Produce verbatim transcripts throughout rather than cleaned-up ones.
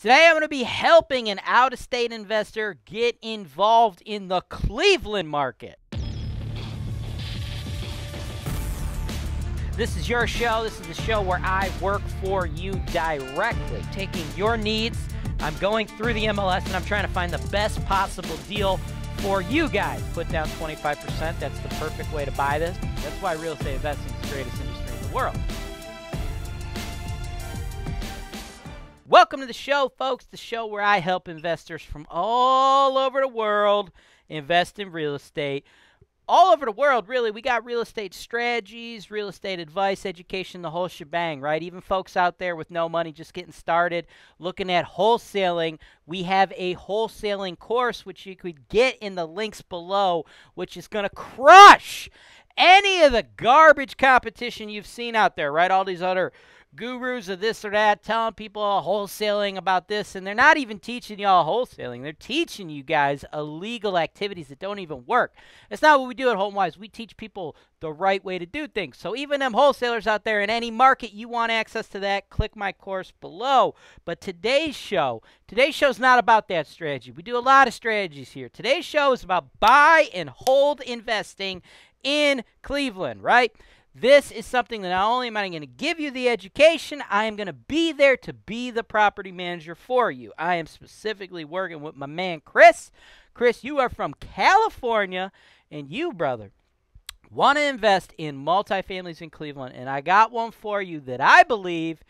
Today I'm going to be helping an out-of-state investor get involved in the Cleveland market. This is your show. This is the show where I work for you directly, taking your needs. I'm going through the M L S and I'm trying to find the best possible deal for you guys. Put down twenty-five percent. That's the perfect way to buy this. That's why real estate investing is the greatest industry in the world. Welcome to the show, folks, the show where I help investors from all over the world invest in real estate. All over the world, really. We got real estate strategies, real estate advice, education, the whole shebang, right? Even folks out there with no money just getting started looking at wholesaling. We have a wholesaling course, which you could get in the links below, which is going to crush any of the garbage competition you've seen out there, right? All these other gurus of this or that telling people wholesaling about this, and they're not even teaching y'all wholesaling. They're teaching you guys illegal activities that don't even work. That's not what we do at Holton Wise. We teach people the right way to do things. So even them wholesalers out there in any market, you want access to that, click my course below. But today's show, today's show is not about that strategy. We do a lot of strategies here. Today's show is about buy and hold investing in Cleveland, right? This is something that not only am I going to give you the education, I am going to be there to be the property manager for you. I am specifically working with my man, Chris. Chris, you are from California, and you, brother, want to invest in multifamilies in Cleveland, and I got one for you that I believe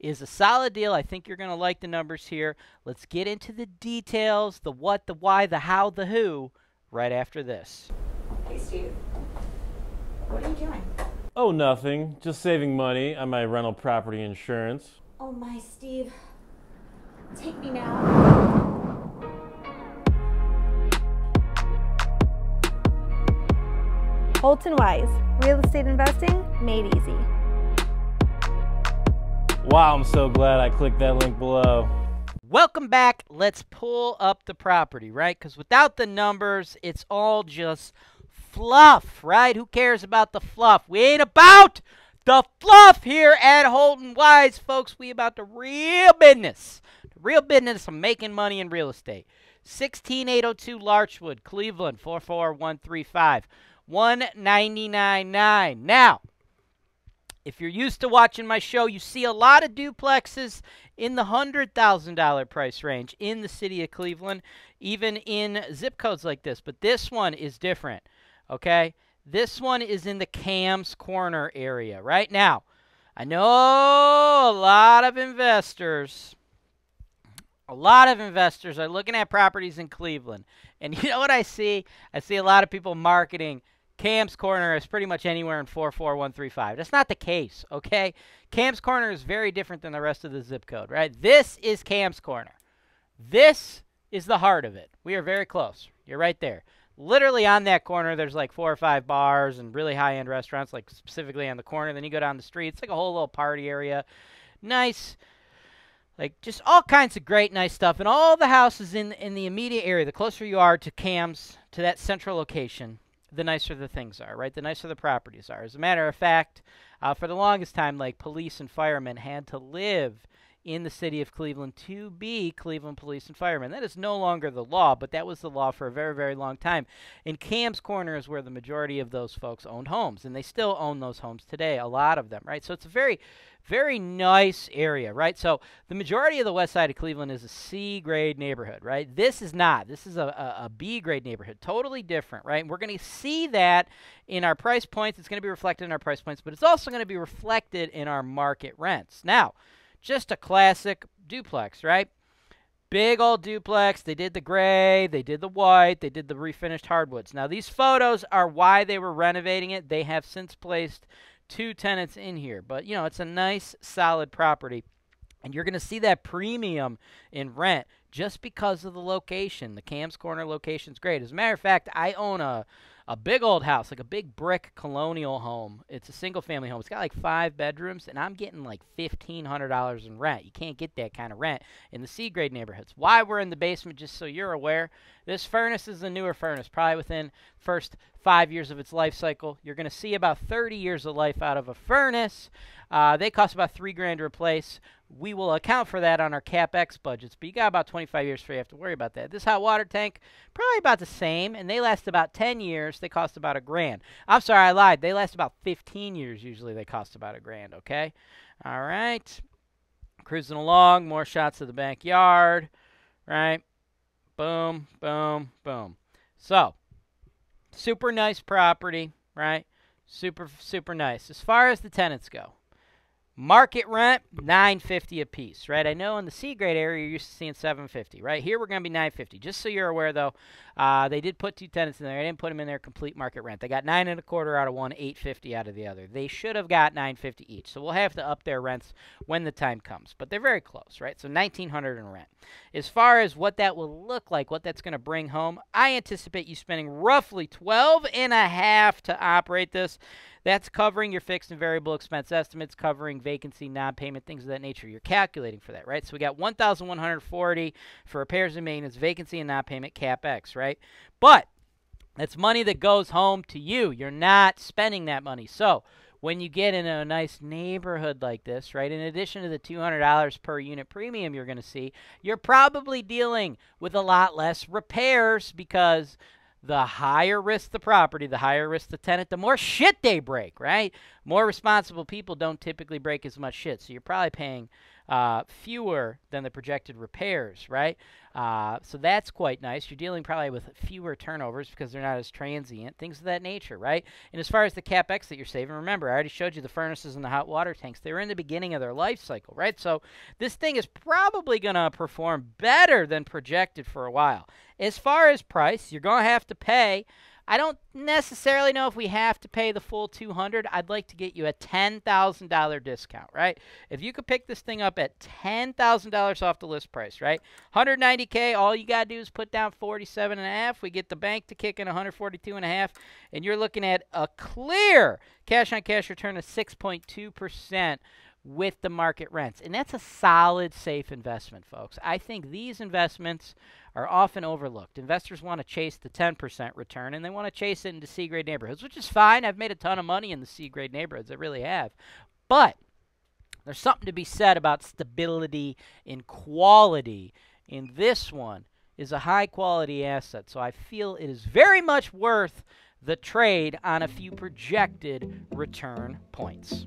is a solid deal. I think you're going to like the numbers here. Let's get into the details, the what, the why, the how, the who, right after this. Hey, Steve. What are you doing? Oh, nothing. Just saving money on my rental property insurance. Oh my, Steve. Take me now. Holton Wise, real estate investing made easy. Wow, I'm so glad I clicked that link below. Welcome back. Let's pull up the property, right? Because without the numbers, it's all just fluff, right? Who cares about the fluff? We ain't about the fluff here at Holton Wise, folks. We about the real business. The real business of making money in real estate. sixteen eight oh two Larchwood, Cleveland, four four one three five, one nine nine nine. Now, if you're used to watching my show, you see a lot of duplexes in the one hundred thousand dollar price range in the city of Cleveland, even in zip codes like this. But this one is different. Okay, this one is in the Kamm's Corner area right now. I know a lot of investors, a lot of investors are looking at properties in Cleveland. And you know what I see? I see a lot of people marketing Kamm's Corner is pretty much anywhere in four four one three five. That's not the case, okay? Kamm's Corner is very different than the rest of the zip code, right? This is Kamm's Corner. This is the heart of it. We are very close. You're right there. Literally on that corner, there's like four or five bars and really high-end restaurants, like specifically on the corner. Then you go down the street. It's like a whole little party area. Nice, like just all kinds of great, nice stuff. And all the houses in, in the immediate area, the closer you are to Kamm's, to that central location, the nicer the things are, right? The nicer the properties are. As a matter of fact, uh, for the longest time, like police and firemen had to live in the city of Cleveland to be Cleveland police and firemen. That is no longer the law, but that was the law for a very, very long time. And Kamm's Corner is where the majority of those folks owned homes, and they still own those homes today, a lot of them, right? So it's a very, very nice area, right? So the majority of the west side of Cleveland is a C-grade neighborhood, right? This is not. This is a, a, a B-grade neighborhood, totally different, right? And we're going to see that in our price points. It's going to be reflected in our price points, but it's also going to be reflected in our market rents. Now, just a classic duplex, right? Big old duplex. They did the gray. They did the white. They did the refinished hardwoods. Now, these photos are why they were renovating it. They have since placed two tenants in here. But, you know, it's a nice, solid property. And you're going to see that premium in rent just because of the location. The Kamm's Corner location is great. As a matter of fact, I own a, a big old house, like a big brick colonial home. It's a single-family home. It's got like five bedrooms, and I'm getting like fifteen hundred dollars in rent. You can't get that kind of rent in the C-grade neighborhoods. Why we're in the basement, just so you're aware, this furnace is a newer furnace, probably within first five years of its life cycle. You're going to see about thirty years of life out of a furnace. Uh, they cost about three grand to replace. we will account for that on our CapEx budgets, but you got about twenty-five years before you have to worry about that. This hot water tank, probably about the same, and they last about ten years. They cost about a grand. I'm sorry, I lied. They last about fifteen years usually. They cost about a grand, okay? All right. Cruising along, more shots of the backyard, right? Boom, boom, boom. So, super nice property, right? Super, super nice. As far as the tenants go, market rent, nine fifty a piece, right? I know in the C grade area you're used to seeing seven fifty, right? Here we're going to be nine fifty. Just so you're aware, though, uh, they did put two tenants in there. I didn't put them in there complete market rent. They got nine and a quarter out of one, eight fifty out of the other. They should have got nine fifty each. So we'll have to up their rents when the time comes. But they're very close, right? So nineteen hundred in rent. As far as what that will look like, what that's going to bring home, I anticipate you spending roughly twelve and a half to operate this. That's covering your fixed and variable expense estimates, covering vacancy, non-payment, things of that nature. You're calculating for that, right? So we got one thousand one hundred forty for repairs and maintenance, vacancy and non-payment, CapEx, right? But that's money that goes home to you. You're not spending that money. So when you get in a nice neighborhood like this, right, in addition to the two hundred dollars per unit premium you're going to see, you're probably dealing with a lot less repairs because the higher risk the property, the higher risk the tenant, the more shit they break, right? More responsible people don't typically break as much shit, so you're probably paying uh, fewer than the projected repairs, right? Uh, so that's quite nice. You're dealing probably with fewer turnovers because they're not as transient, things of that nature, right? And as far as the CapEx that you're saving, remember, I already showed you the furnaces and the hot water tanks. They were in the beginning of their life cycle, right? So this thing is probably going to perform better than projected for a while. As far as price, you're going to have to pay. I don't necessarily know if we have to pay the full two hundred dollars. I'd like to get you a ten thousand dollar discount, right? If you could pick this thing up at ten thousand dollars off the list price, right? one hundred ninety K, all you got to do is put down forty-seven and a half. We get the bank to kick in one hundred forty-two and a half, and you're looking at a clear cash-on-cash return of six point two percent. with the market rents. And that's a solid, safe investment, folks. I think these investments are often overlooked. Investors want to chase the ten percent return, and they want to chase it into C-grade neighborhoods, which is fine. I've made a ton of money in the C-grade neighborhoods. I really have. But there's something to be said about stability and quality, and this one is a high-quality asset. So I feel it is very much worth the trade on a few projected return points.